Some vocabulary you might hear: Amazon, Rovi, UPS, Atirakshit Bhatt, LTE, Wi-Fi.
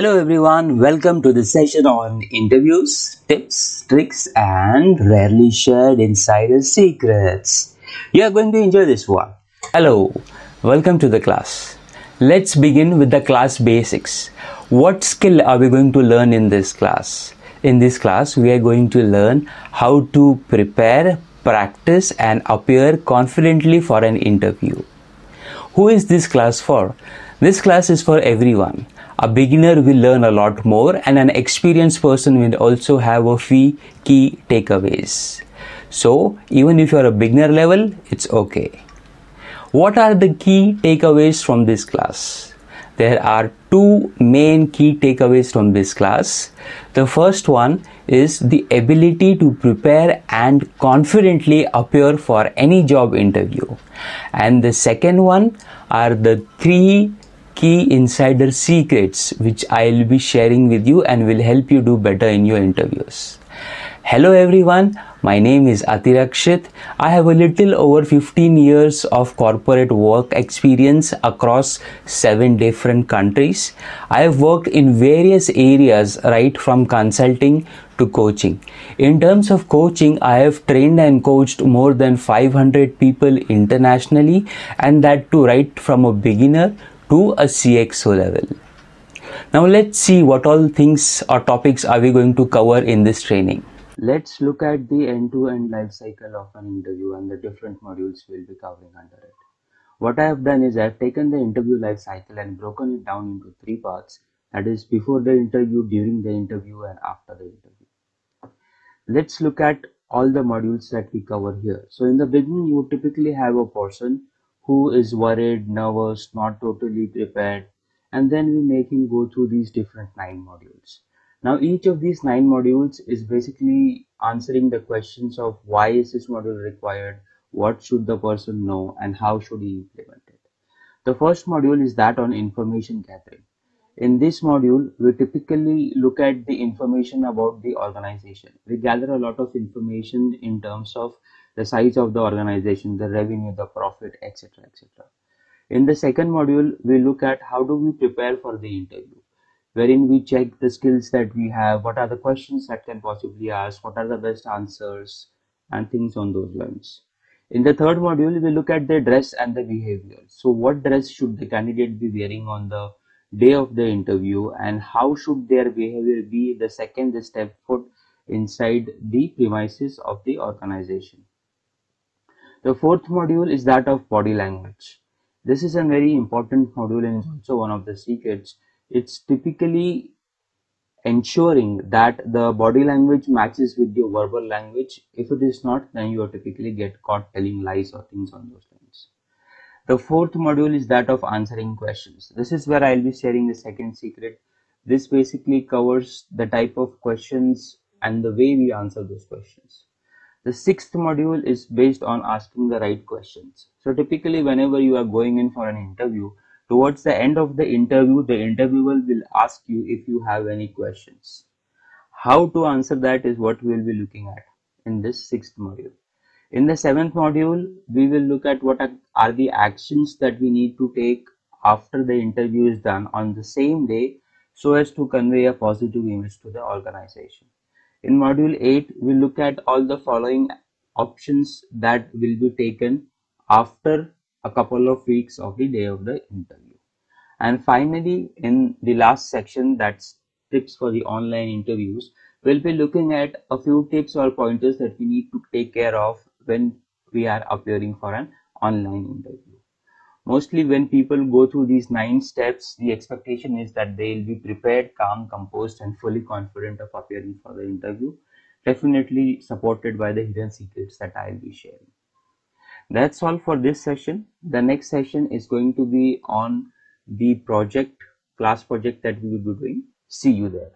Hello everyone, welcome to this session on interviews, tips, tricks and rarely shared insider secrets. You are going to enjoy this one. Hello, welcome to the class. Let's begin with the class basics. What skill are we going to learn in this class? In this class, we are going to learn how to prepare, practice and appear confidently for an interview. Who is this class for? This class is for everyone. A beginner will learn a lot more and an experienced person will also have a few key takeaways. So even if you are a beginner level, it's okay. What are the key takeaways from this class? There are two main key takeaways from this class. The first one is the ability to prepare and confidently appear for any job interview. And the second one are the three key insider secrets which I'll be sharing with you and will help you do better in your interviews. Hello everyone, my name is Atirakshit. I have a little over 15 years of corporate work experience across 7 different countries. I have worked in various areas right from consulting to coaching. In terms of coaching, I have trained and coached more than 500 people internationally, and that too right from a beginner to a CXO level. Now let's see what all things or topics are we going to cover in this training. Let's look at the end-to-end life cycle of an interview and the different modules we'll be covering under it. What I have done is I have taken the interview life cycle and broken it down into 3 parts, that is before the interview, during the interview and after the interview. Let's look at all the modules that we cover here. So in the beginning, you would typically have a person who is worried, nervous, not totally prepared, and then we make him go through these different 9 modules. Now each of these 9 modules is basically answering the questions of why is this module required, what should the person know and how should he implement it. The first module is that on information gathering. In this module, we typically look at the information about the organization. We gather a lot of information in terms of the size of the organization, the revenue, the profit, etc., etc. In the second module, we look at how do we prepare for the interview, wherein we check the skills that we have, what are the questions that can possibly ask, what are the best answers and things on those lines. In the third module, we look at the dress and the behavior. So what dress should the candidate be wearing on the day of the interview and how should their behavior be the second they step foot inside the premises of the organization. The fourth module is that of body language. This is a very important module and it's also one of the secrets. It's typically ensuring that the body language matches with your verbal language. If it is not, then you typically get caught telling lies or things on those lines. The fourth module is that of answering questions. This is where I'll be sharing the second secret. This basically covers the type of questions and the way we answer those questions. The sixth module is based on asking the right questions. So typically whenever you are going in for an interview, towards the end of the interviewer will ask you if you have any questions. How to answer that is what we will be looking at in this sixth module. In the seventh module, we will look at what are the actions that we need to take after the interview is done on the same day so as to convey a positive image to the organization. In module 8, we look at all the following options that will be taken after a couple of weeks of the day of the interview. And finally, in the last section, that's tips for the online interviews, we'll be looking at a few tips or pointers that we need to take care of when we are appearing for an online interview. Mostly when people go through these 9 steps, the expectation is that they'll be prepared, calm, composed and fully confident of appearing for the interview, definitely supported by the hidden secrets that I'll be sharing. That's all for this session. The next session is going to be on the class project that we will be doing. See you there.